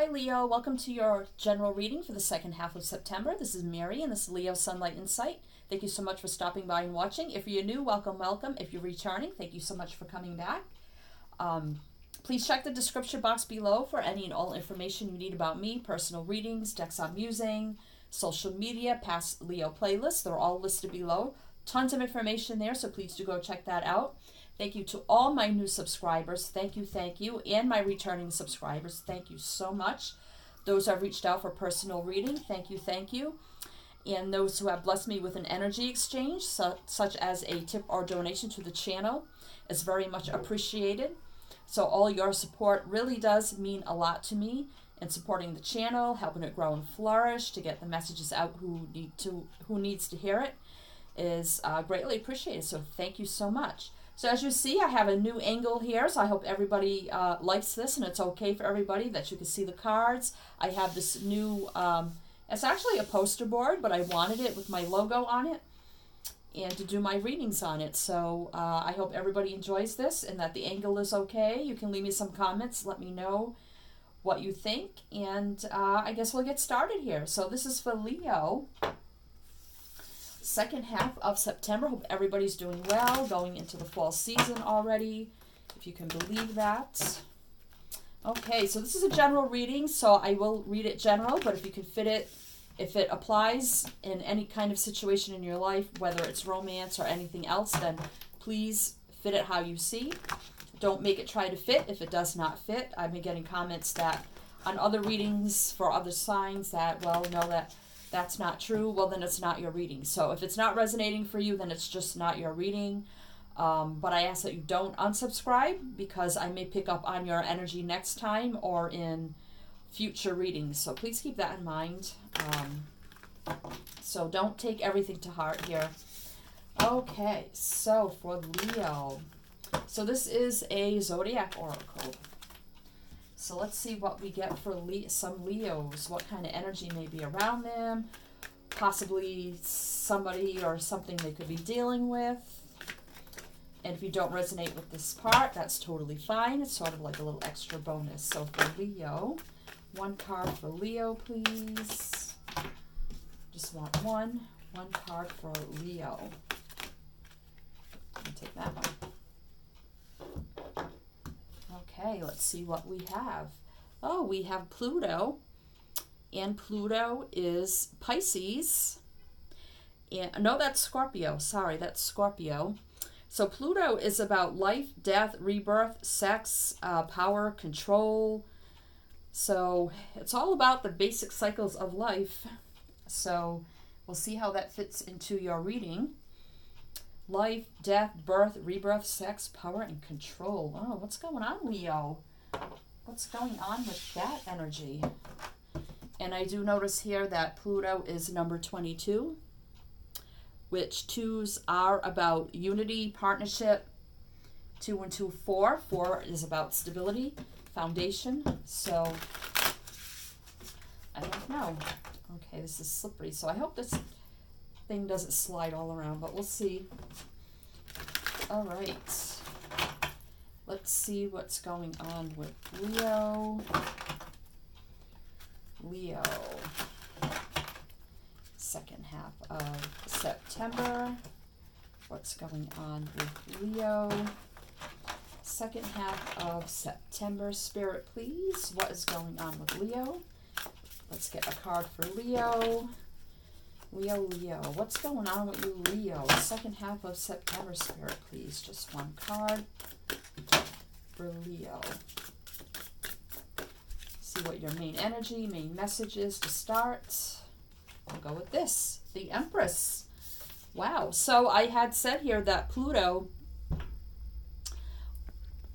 Hi Leo, welcome to your general reading for the second half of September. This is Mary and this is Leo Sunlight Insight. Thank you so much for stopping by and watching. If you're new, welcome. If you're returning, thank you so much for coming back. Please check the description box below for any and all information you need about me, personal readings, decks I'm using, social media, past Leo playlists. They're all listed below. Tons of information there, so please do go check that out. Thank you to all my new subscribers. Thank you. And my returning subscribers. Thank you so much. Those I've reached out for personal reading. Thank you. And those who have blessed me with an energy exchange, such as a tip or donation to the channel, is very much appreciated. So all your support really does mean a lot to me in supporting the channel, helping it grow and flourish, to get the messages out who needs to hear it is greatly appreciated. So thank you so much. So as you see, I have a new angle here, so I hope everybody likes this and it's okay for everybody that you can see the cards. I have this new, it's actually a poster board, but I wanted it with my logo on it and to do my readings on it. So I hope everybody enjoys this and that the angle is okay. You can leave me some comments, let me know what you think, and I guess we'll get started here. So this is for Leo. Second half of September. Hope everybody's doing well, going into the fall season already, if you can believe that. Okay, so this is a general reading, so I will read it general, but if you can fit it, if it applies in any kind of situation in your life, whether it's romance or anything else, then please fit it how you see. Don't make it try to fit if it does not fit. I've been getting comments that on other readings for other signs that, well, no, that's not true. Well, then it's not your reading. So if it's not resonating for you, then it's just not your reading. But I ask that you don't unsubscribe, because I may pick up on your energy next time or in future readings. So please keep that in mind. So don't take everything to heart here. Okay, so for Leo. So this is a Zodiac Oracle. So let's see what we get for some Leos, what kind of energy may be around them, possibly somebody or something they could be dealing with. And if you don't resonate with this part, that's totally fine. It's sort of like a little extra bonus. So for Leo, one card for Leo, please. Just want one card for Leo. Let me take that one. Okay, let's see what we have. Oh, we have Pluto, and Pluto is Pisces. And no, that's Scorpio. Sorry, that's Scorpio. So Pluto is about life, death, rebirth, sex, power, control. So it's all about the basic cycles of life. So we'll see how that fits into your reading. Life, death, birth, rebirth, sex, power, and control. Oh, what's going on, Leo? What's going on with that energy? And I do notice here that Pluto is number 22, which 2s are about unity, partnership. 2 and 2, 4. 4 is about stability, foundation. So, I don't know. Okay, this is slippery, so I hope this thing doesn't slide all around, but we'll see. All right, let's see what's going on with Leo. Second half of September. What's going on with Leo? Second half of September. Spirit, please. What is going on with Leo? Let's get a card for Leo. Leo, what's going on with you, Leo? Second half of September, Spirit, please. Just one card for Leo. See what your main energy, main message is to start. I'll go with this, the Empress. Wow, so I had said here that Pluto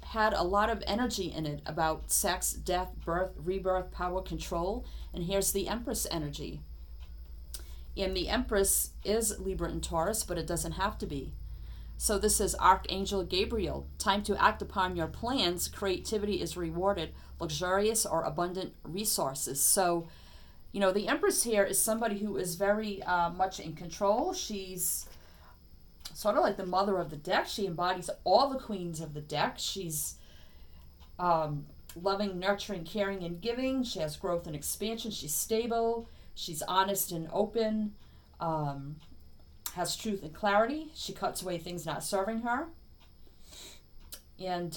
had a lot of energy in it about sex, death, birth, rebirth, power, control, and here's the Empress energy. And the Empress is Libra and Taurus, but it doesn't have to be. So this is Archangel Gabriel. Time to act upon your plans. Creativity is rewarded. Luxurious or abundant resources. So, you know, the Empress here is somebody who is very much in control. She's sort of like the mother of the deck. She embodies all the queens of the deck. She's loving, nurturing, caring, and giving. She has growth and expansion. She's stable. She's honest and open. Has truth and clarity. She cuts away things not serving her. And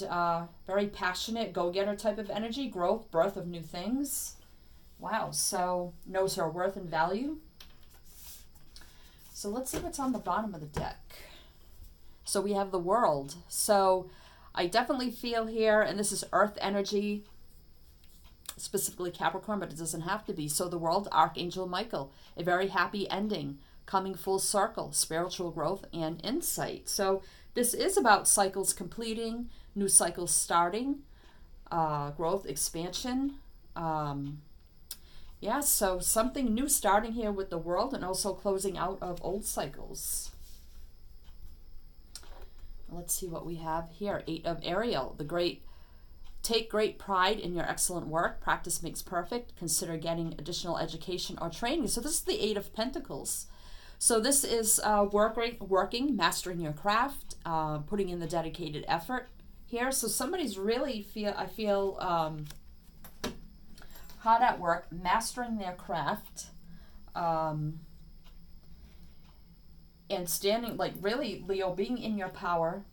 very passionate, go-getter type of energy. Growth, birth of new things. Wow, so knows her worth and value. So let's see what's on the bottom of the deck. So we have the World. So I definitely feel here, and this is Earth energy, specifically Capricorn, but it doesn't have to be. So the World, Archangel Michael, a very happy ending, coming full circle, spiritual growth and insight. So this is about cycles completing, new cycles starting, growth, expansion. Yeah, so something new starting here with the World, and also closing out of old cycles. Let's see what we have here. Eight of Ariel, the great. Take great pride in your excellent work. Practice makes perfect. Consider getting additional education or training. So this is the Eight of Pentacles. So this is working, mastering your craft, putting in the dedicated effort here. So somebody's really hard at work, mastering their craft, and standing, like really, Leo, being in your power,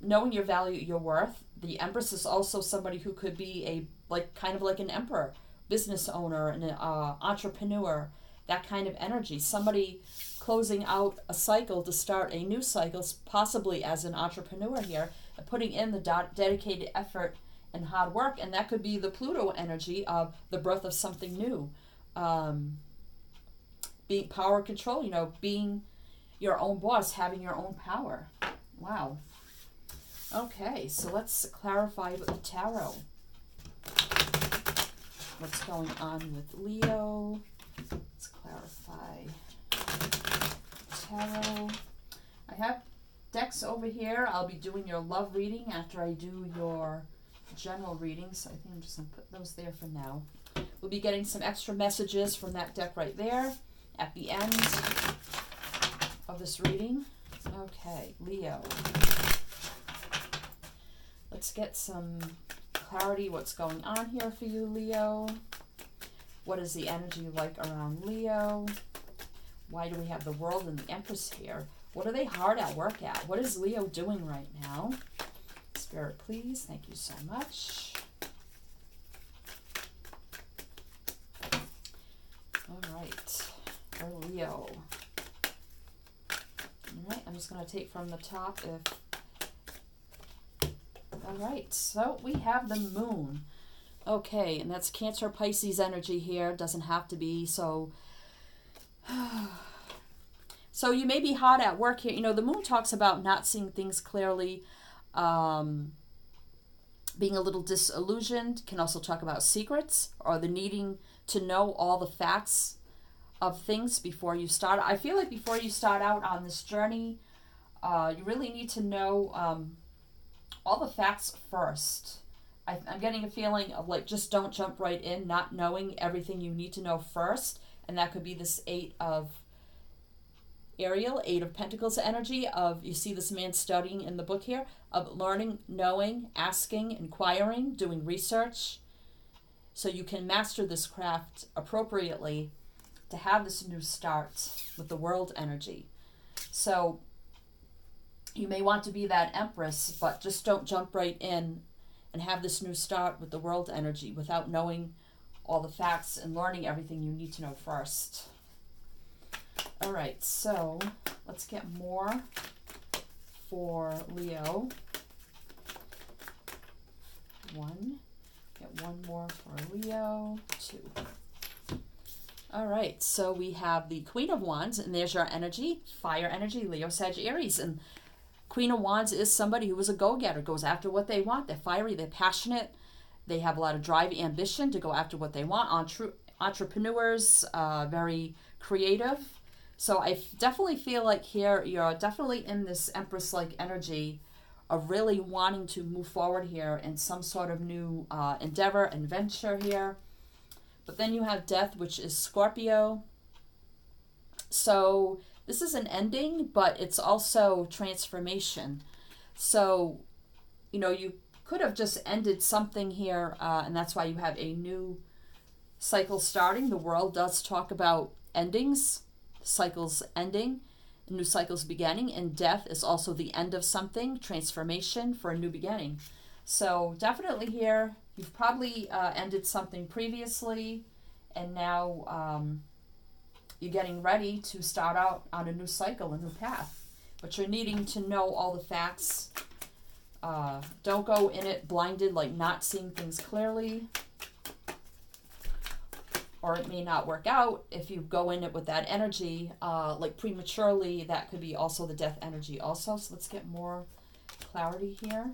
knowing your value, your worth. The Empress is also somebody who could be kind of like an emperor, business owner, and an entrepreneur, that kind of energy. Somebody closing out a cycle to start a new cycle, possibly as an entrepreneur here, and putting in the dedicated effort and hard work. And that could be the Pluto energy of the birth of something new. Being power control, you know, being your own boss, having your own power. Wow. Okay, so let's clarify with the tarot. What's going on with Leo? Let's clarify tarot. I have decks over here. I'll be doing your love reading after I do your general reading, so I think I'm just going to put those there for now. We'll be getting some extra messages from that deck right there at the end of this reading. Okay, Leo. Let's get some clarity. What's going on here for you, Leo? What is the energy like around Leo? Why do we have the World and the Empress here? What are they hard at work at? What is Leo doing right now? Spirit, please. Thank you so much. All right, for Leo. All right, I'm just going to take from the top. All right, so we have the Moon. Okay, and that's Cancer, Pisces energy here. Doesn't have to be, so... So you may be hard at work here. You know, the Moon talks about not seeing things clearly, being a little disillusioned. Can also talk about secrets or the needing to know all the facts of things before you start. I feel like before you start out on this journey, you really need to know all the facts first. I'm getting a feeling of like, just don't jump right in, not knowing everything you need to know first. And that could be this Eight of Ariel, Eight of Pentacles energy of, you see this man studying in the book here, of learning, knowing, asking, inquiring, doing research. So you can master this craft appropriately to have this new start with the World energy. So you may want to be that Empress, but just don't jump right in and have this new start with the World energy without knowing all the facts and learning everything you need to know first. All right, so let's get more for Leo. One. Get one more for Leo. Two. All right, so we have the Queen of Wands, and there's your energy, fire energy, Leo, Sagittarius. And Queen of Wands is somebody who is a go-getter, goes after what they want. They're fiery, they're passionate. They have a lot of drive, ambition to go after what they want. Entrepreneurs, very creative. So I definitely feel like here you're definitely in this Empress-like energy of really wanting to move forward here in some sort of new endeavor and venture here. But then you have Death, which is Scorpio. So this is an ending, but it's also transformation. So, you know, you could have just ended something here, and that's why you have a new cycle starting. The world does talk about endings, cycles ending, new cycles beginning, and death is also the end of something, transformation for a new beginning. So definitely here, you've probably ended something previously, and now you're getting ready to start out on a new cycle, a new path. But you're needing to know all the facts. Don't go in it blinded, like not seeing things clearly. Or it may not work out if you go in it with that energy, like prematurely. That could be also the death energy also. So let's get more clarity here.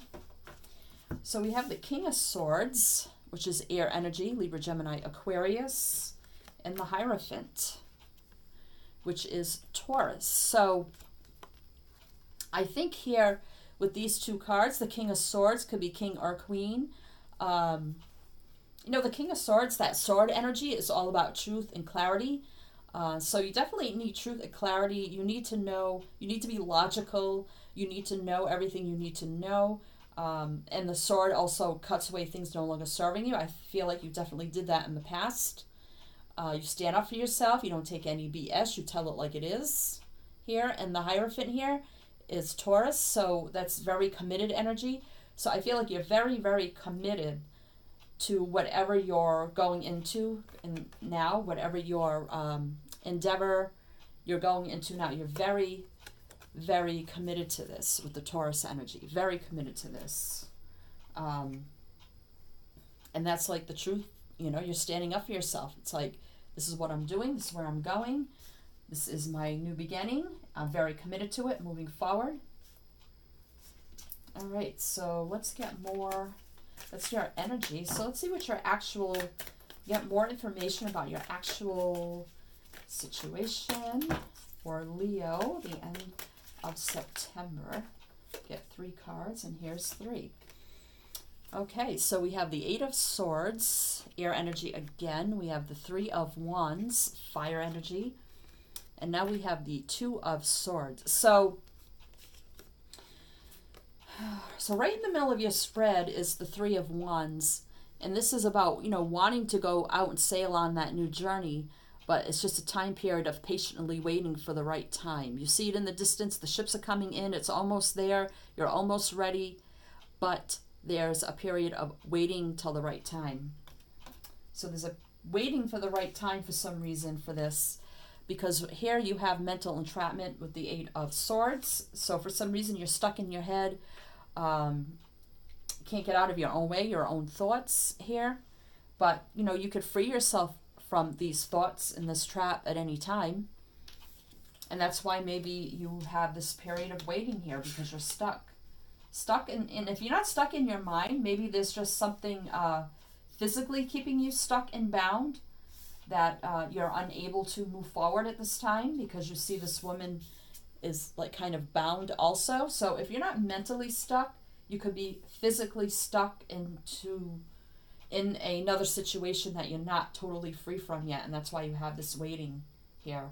So we have the King of Swords, which is air energy, Libra, Gemini, Aquarius, and the Hierophant, which is Taurus. So I think here with these two cards, the King of Swords could be king or queen. You know, the King of Swords, that sword energy is all about truth and clarity. So you definitely need truth and clarity. You need to know, you need to be logical. You need to know everything you need to know. And the sword also cuts away things no longer serving you. I feel like you definitely did that in the past. You stand up for yourself. You don't take any BS. You tell it like it is here. And the Hierophant here is Taurus. So that's very committed energy. So I feel like you're very, very committed to whatever you're going into and now, whatever your endeavor you're going into now. You're very, very committed to this with the Taurus energy. Very committed to this. And that's like the truth. You know, you're standing up for yourself. It's like, this is what I'm doing. This is where I'm going. This is my new beginning. I'm very committed to it, moving forward. All right, so let's get more. Let's see our energy. So let's see what your actual, get more information about your actual situation for Leo, the end of September. Get 3 cards, and here's 3. Okay, so we have the 8 of Swords, air energy again. We have the 3 of Wands, fire energy. And now we have the 2 of Swords. So right in the middle of your spread is the 3 of Wands. And this is about, you know, wanting to go out and sail on that new journey. But it's just a time period of patiently waiting for the right time. You see it in the distance. The ships are coming in. It's almost there. You're almost ready. But there's a period of waiting till the right time. So there's a waiting for the right time for some reason for this. Because here you have mental entrapment with the 8 of Swords. So for some reason you're stuck in your head. Can't get out of your own way, your own thoughts here. But, you know, you could free yourself from these thoughts in this trap at any time. And that's why maybe you have this period of waiting here, because you're stuck. And if you're not stuck in your mind, maybe there's just something physically keeping you stuck and bound, that you're unable to move forward at this time, because you see this woman is like kind of bound also. So if you're not mentally stuck, you could be physically stuck in another situation that you're not totally free from yet. And that's why you have this waiting here.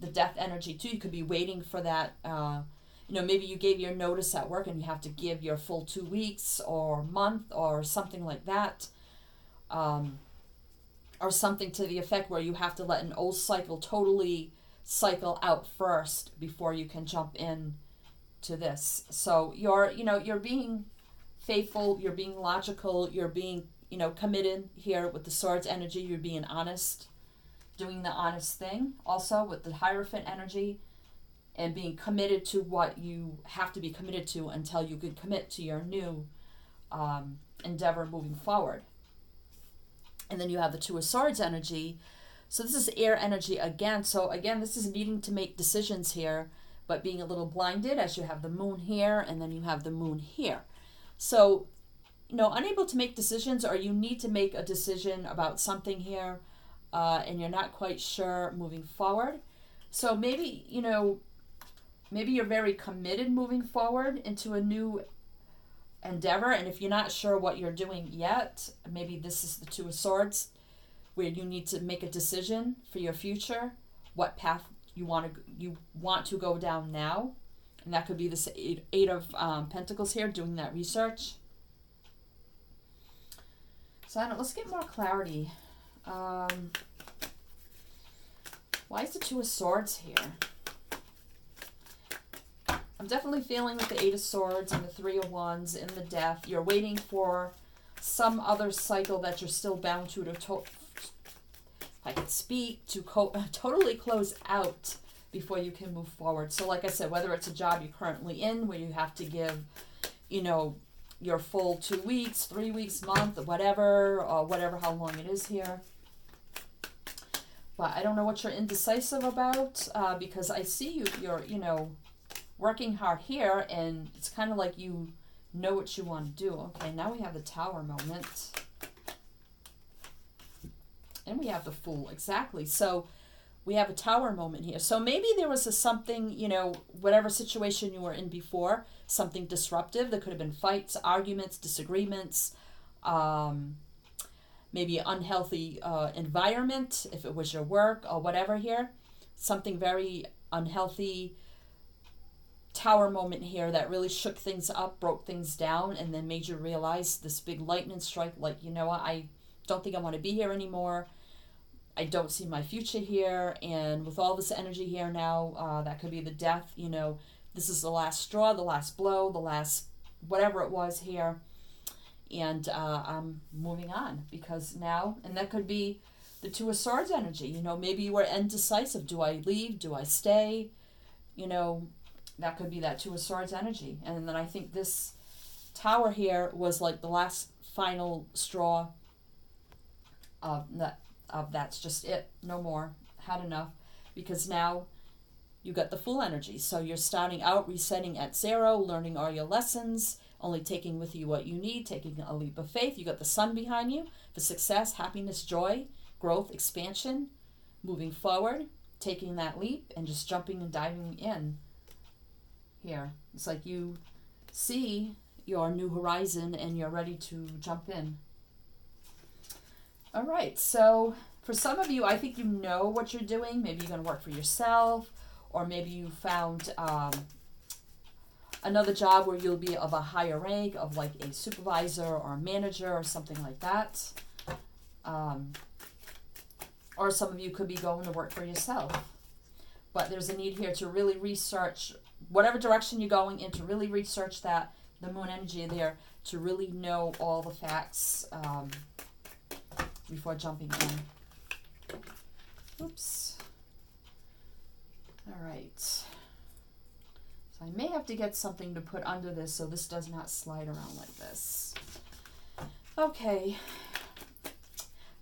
The death energy too, you could be waiting for that, you know, maybe you gave your notice at work and you have to give your full 2 weeks or month or something like that. Or something to the effect where you have to let an old cycle totally cycle out first before you can jump in to this. So you're, you know, you're being faithful, you're being logical, you're being, you know, committed here with the Swords energy. You're being honest, doing the honest thing also with the Hierophant energy, and being committed to what you have to be committed to until you can commit to your new endeavor moving forward. And then you have the 2 of Swords energy. So this is air energy again. So again, this is needing to make decisions here, but being a little blinded, as you have the moon here and then you have the moon here. So, you know, unable to make decisions, or you need to make a decision about something here and you're not quite sure moving forward. So maybe, you know, maybe you're very committed moving forward into a new endeavor, and if you're not sure what you're doing yet, maybe this is the 2 of Swords, where you need to make a decision for your future, what path you want to go down now. And that could be this eight of Pentacles here, doing that research. So I don't, let's get more clarity. Why is the Two of Swords here? I'm definitely feeling with the Eight of Swords and the Three of Wands in the Death. You're waiting for some other cycle that you're still bound to I could speak, to totally close out before you can move forward. So like I said, whether it's a job you're currently in where you have to give, you know, your full 2 weeks, 3 weeks, month, whatever, or whatever, how long it is here. But I don't know what you're indecisive about, because I see you, you're, you know, working hard here, and it's kind of like you know what you want to do. Okay, now we have the Tower moment. And we have the Fool, exactly. So we have a Tower moment here. So maybe there was a something, you know, whatever situation you were in before, something disruptive. There could have been fights, arguments, disagreements, maybe unhealthy environment, if it was your work or whatever here. Something very unhealthy, Tower moment here that really shook things up, broke things down, and then made you realize this big lightning strike, like, you know what, I don't think I want to be here anymore. I don't see my future here, and with all this energy here now, that could be the Death, you know, this is the last straw, the last blow, the last whatever it was here, and I'm moving on, because now, and that could be the Two of Swords energy, you know, maybe you were indecisive, do I leave, do I stay, you know, that could be that Two of Swords energy, and then I think this Tower here was like the last final straw of that, that's just it, no more, had enough, because now you got the Fool energy. So you're starting out, resetting at zero, learning all your lessons, only taking with you what you need, taking a leap of faith. You got the Sun behind you for success, happiness, joy, growth, expansion, moving forward, taking that leap and just jumping and diving in here. It's like you see your new horizon and you're ready to jump in. All right, so for some of you, I think you know what you're doing. Maybe you're going to work for yourself, or maybe you found another job where you'll be of a higher rank, of like a supervisor or a manager or something like that. Or some of you could be going to work for yourself. But there's a need here to really research whatever direction you're going in, to really research that, the moon energy there, to really know all the facts before jumping in. Oops. All right. So I may have to get something to put under this so this does not slide around like this. Okay.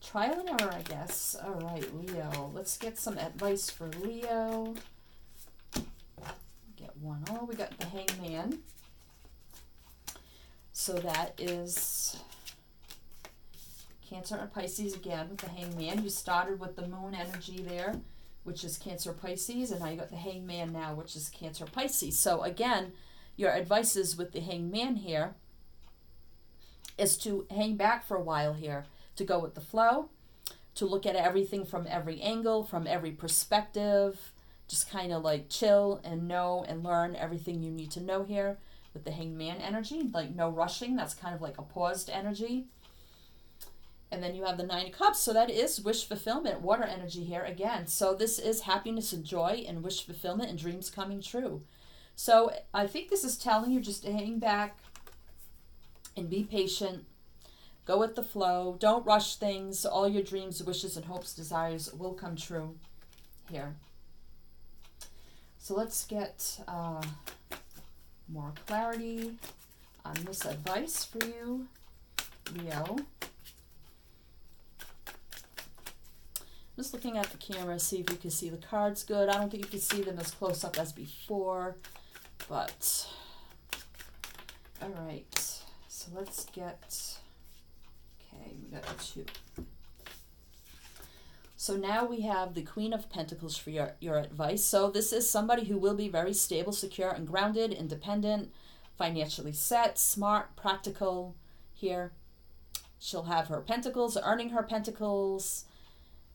Trial and error, I guess. All right, Leo. Let's get some advice for Leo. Get one. Oh, we got the Hangman. So that is Cancer and Pisces again with the Hangman. You started with the moon energy there, which is Cancer Pisces, and now you got the Hangman now, which is Cancer Pisces. So again, your advice is with the Hangman here is to hang back for a while here, to go with the flow, to look at everything from every angle, from every perspective, just kind of like chill and know and learn everything you need to know here with the Hangman energy, like no rushing. That's kind of like a paused energy. And then you have the Nine of Cups, so that is wish fulfillment, water energy here again. So this is happiness and joy and wish fulfillment and dreams coming true. So I think this is telling you just to hang back and be patient. Go with the flow. Don't rush things. All your dreams, wishes, and hopes, desires will come true here. So let's get more clarity on this advice for you, Leo. Just looking at the camera, see if you can see the cards good. I don't think you can see them as close up as before, but all right. So let's get, okay, we got two. So now we have the Queen of Pentacles for your advice. So this is somebody who will be very stable, secure, and grounded, independent, financially set, smart, practical here. She'll have her pentacles, earning her pentacles.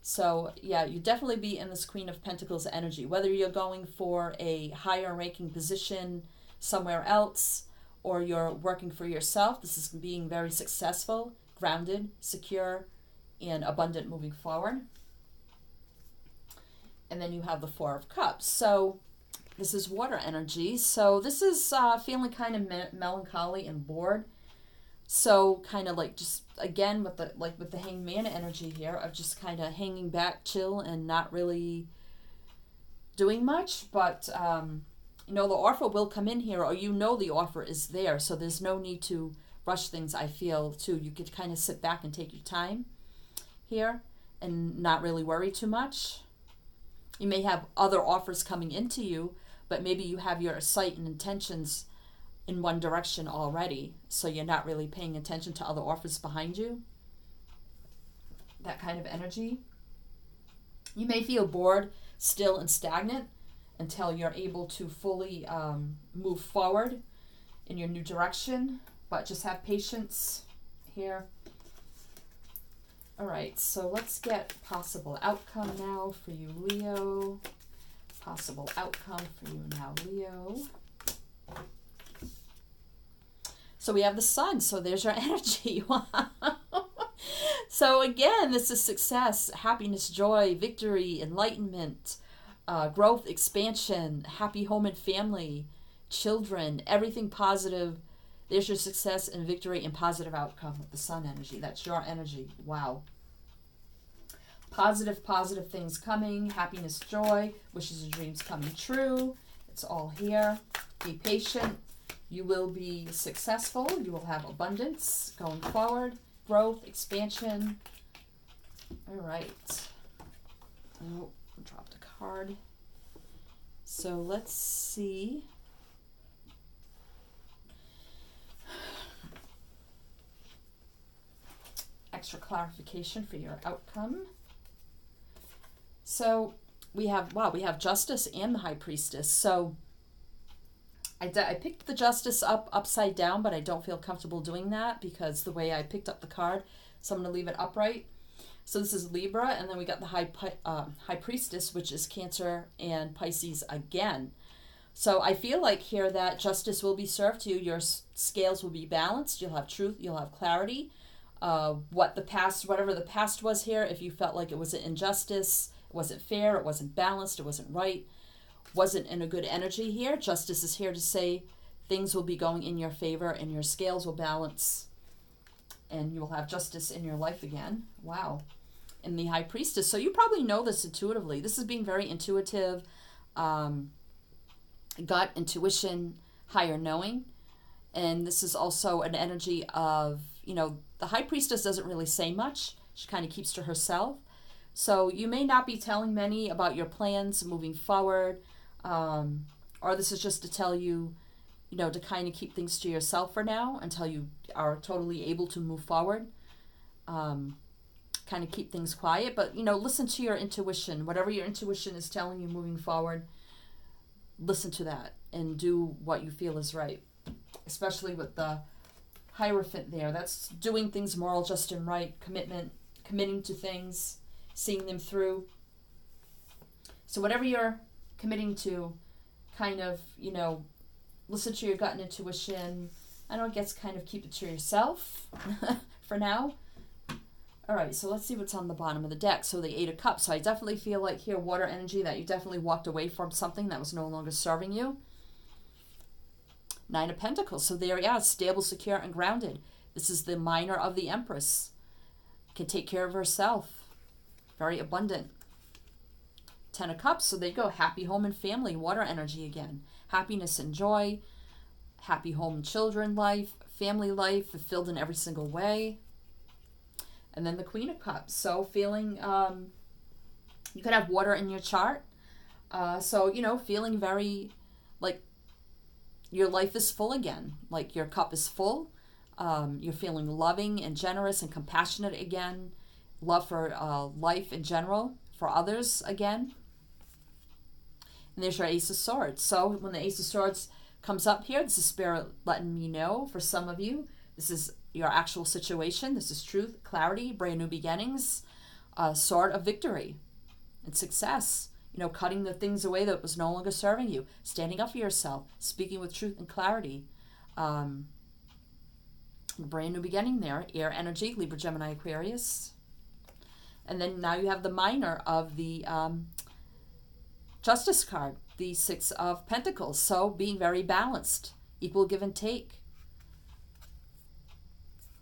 So yeah, you definitely be in this Queen of Pentacles energy, whether you're going for a higher ranking position somewhere else or you're working for yourself. This is being very successful, grounded, secure, and abundant moving forward. And then you have the Four of Cups. So this is water energy. So this is feeling kind of melancholy and bored. So kind of like just, again, with the Hanged Man energy here of just kind of hanging back, chill, and not really doing much. But, you know, the offer will come in here, or you know the offer is there. So there's no need to rush things, I feel, too. You could kind of sit back and take your time here and not really worry too much. You may have other offers coming into you, but maybe you have your sight and intentions in one direction already, so you're not really paying attention to other offers behind you. That kind of energy. You may feel bored, still, and stagnant until you're able to fully move forward in your new direction, but just have patience here. All right, so let's get possible outcome now for you, Leo. Possible outcome for you now, Leo. So we have the sun, so there's your energy. Wow. So again, this is success, happiness, joy, victory, enlightenment, growth, expansion, happy home and family, children, everything positive. There's your success and victory and positive outcome with the sun energy. That's your energy. Wow. Positive, positive things coming. Happiness, joy, wishes and dreams coming true. It's all here. Be patient. You will be successful. You will have abundance going forward. Growth, expansion. All right. Oh, dropped a card. So let's see. Extra clarification for your outcome. So we have, wow, we have Justice and the High Priestess. So I picked the Justice up upside down, but I don't feel comfortable doing that because the way I picked up the card, so I'm going to leave it upright. So this is Libra, and then we got the High Priestess, which is Cancer and Pisces again. So I feel like here that justice will be served to you. Your scales will be balanced. You'll have truth. You'll have clarity. Whatever the past was here, if you felt like it was an injustice, it wasn't fair, it wasn't balanced, it wasn't right, wasn't in a good energy here, justice is here to say things will be going in your favor and your scales will balance and you will have justice in your life again. Wow. And the High Priestess. So you probably know this intuitively. This is being very intuitive, gut intuition, higher knowing. And this is also an energy of, you know, the High Priestess doesn't really say much. She kind of keeps to herself. So you may not be telling many about your plans moving forward. Or this is just to tell you, you know, to kind of keep things to yourself for now until you are totally able to move forward. Kind of keep things quiet. But, you know, listen to your intuition. Whatever your intuition is telling you moving forward, listen to that and do what you feel is right. Especially with the Hierophant there. That's doing things moral, just, and right. Commitment, committing to things, seeing them through. So whatever you're committing to, kind of, you know, listen to your gut and intuition. I don't guess kind of keep it to yourself for now. All right, so let's see what's on the bottom of the deck. So the Eight of Cups. So I definitely feel like here, water energy, that you definitely walked away from something that was no longer serving you. Nine of Pentacles. So there you are, stable, secure, and grounded. This is the minor of the Empress. Can take care of herself. Very abundant. Ten of Cups. So there you go. Happy home and family. Water energy again. Happiness and joy. Happy home and children life. Family life. Fulfilled in every single way. And then the Queen of Cups. So feeling, you could have water in your chart. So, you know, feeling very, like, your life is full again, like your cup is full. You're feeling loving and generous and compassionate again. Love for life in general, for others again. And there's your Ace of Swords. So when the Ace of Swords comes up here, this is Spirit letting me know for some of you, this is your actual situation. This is truth, clarity, brand new beginnings, sword of victory and success. You know, cutting the things away that was no longer serving you, standing up for yourself, speaking with truth and clarity, Brand new beginning there. Air energy, Libra, Gemini, Aquarius. And then now you have the minor of the Justice card, the Six of Pentacles. So being very balanced, equal give and take.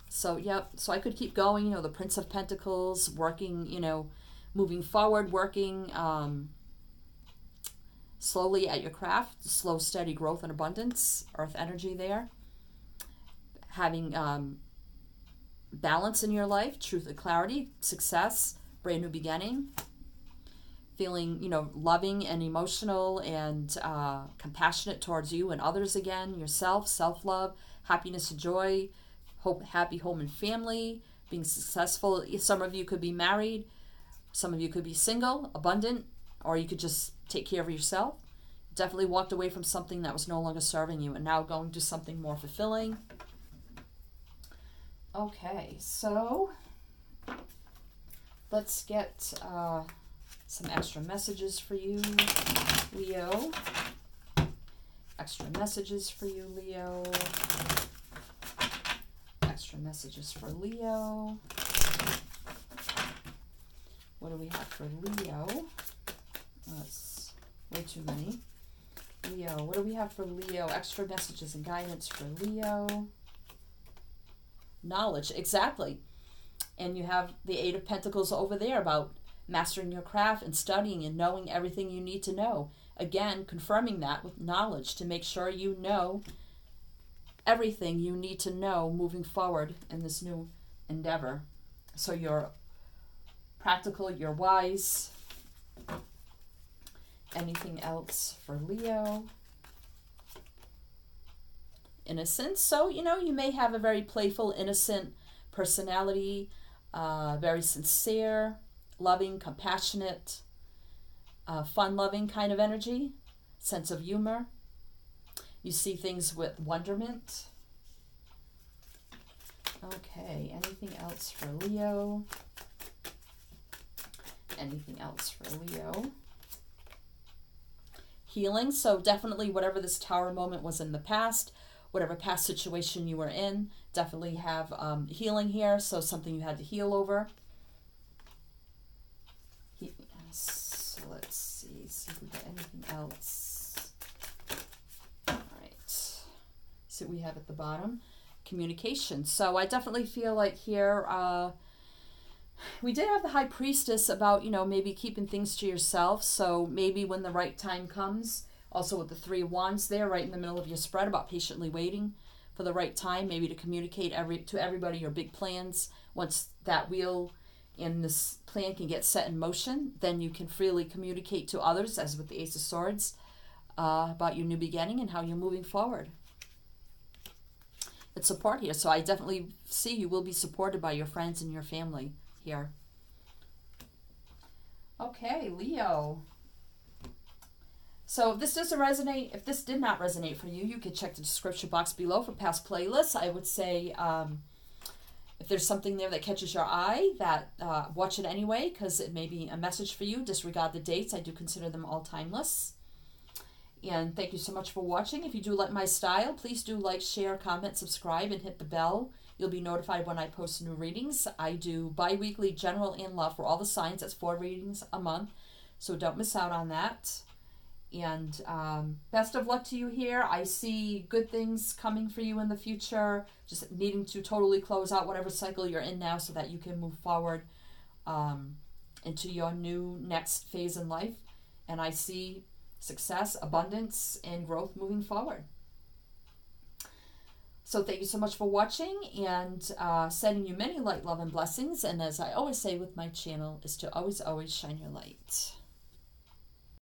So, yep. So I could keep going, you know, the Prince of Pentacles, working, you know, moving forward, working slowly at your craft, slow, steady growth and abundance, earth energy there. Having balance in your life, truth and clarity, success, brand new beginning. Feeling, you know, loving and emotional and compassionate towards you and others again, yourself, self-love, happiness and joy, hope, happy home and family, being successful. Some of you could be married, some of you could be single, abundant, or you could just take care of yourself. Definitely walked away from something that was no longer serving you and now going to something more fulfilling. Okay, so let's get some extra messages for you, Leo. Extra messages for you, Leo. Extra messages for Leo. What do we have for Leo? That's way too many. Leo, what do we have for Leo? Extra messages and guidance for Leo. Knowledge, exactly. And you have the Eight of Pentacles over there about mastering your craft and studying and knowing everything you need to know. Again, confirming that with knowledge to make sure you know everything you need to know moving forward in this new endeavor. So you're practical, you're wise. Anything else for Leo? Innocence. So, you know, you may have a very playful, innocent personality, very sincere, loving, compassionate, fun-loving kind of energy, sense of humor. You see things with wonderment. Okay, anything else for Leo? Anything else for Leo? Healing. So definitely whatever this Tower moment was in the past, whatever past situation you were in, definitely have healing here. So something you had to heal over. So let's see if we get anything else. All right. So we have at the bottom, communication. So I definitely feel like here we did have the High Priestess about, you know, maybe keeping things to yourself. So maybe when the right time comes, also with the Three of Wands there, right in the middle of your spread, about patiently waiting for the right time, maybe to communicate to everybody your big plans. Once that wheel and this plan can get set in motion, then you can freely communicate to others, as with the Ace of Swords, about your new beginning and how you're moving forward. It's support here. So I definitely see you will be supported by your friends and your family here. Okay, Leo. So if this doesn't resonate, if this did not resonate for you, you could check the description box below for past playlists. I would say if there's something there that catches your eye, that watch it anyway, because it may be a message for you. Disregard the dates. I do consider them all timeless. And thank you so much for watching. If you do like my style, please do like, share, comment, subscribe, and hit the bell. You'll be notified when I post new readings. I do bi-weekly general and love for all the signs. That's 4 readings a month. So don't miss out on that. And best of luck to you here. I see good things coming for you in the future. Just needing to totally close out whatever cycle you're in now so that you can move forward into your new next phase in life. And I see success, abundance, and growth moving forward. So thank you so much for watching, and sending you many light, love, and blessings. And as I always say with my channel, is to always, always shine your light.